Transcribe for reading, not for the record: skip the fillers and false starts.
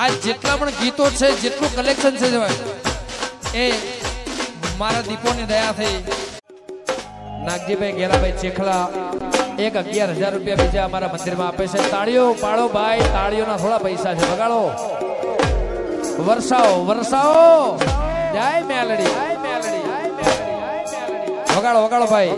આ જેટલા પણ ગીતો છે, જેટલું કલેક્શન છે એ મારા દીપોની દયા થઈ નાગજીભાઈ ગેરાભાઈ ચેખલા 11,000 રૂપિયા બીજા અમારા મંદિરમાં આપે છે. તાળીઓ પાડો ભાઈ, તાળીઓના થોડા પૈસા છે, બગાડો. વરસાઓ વરસાઓ, જય મેલડી, વગાડો વગાડો ભાઈ.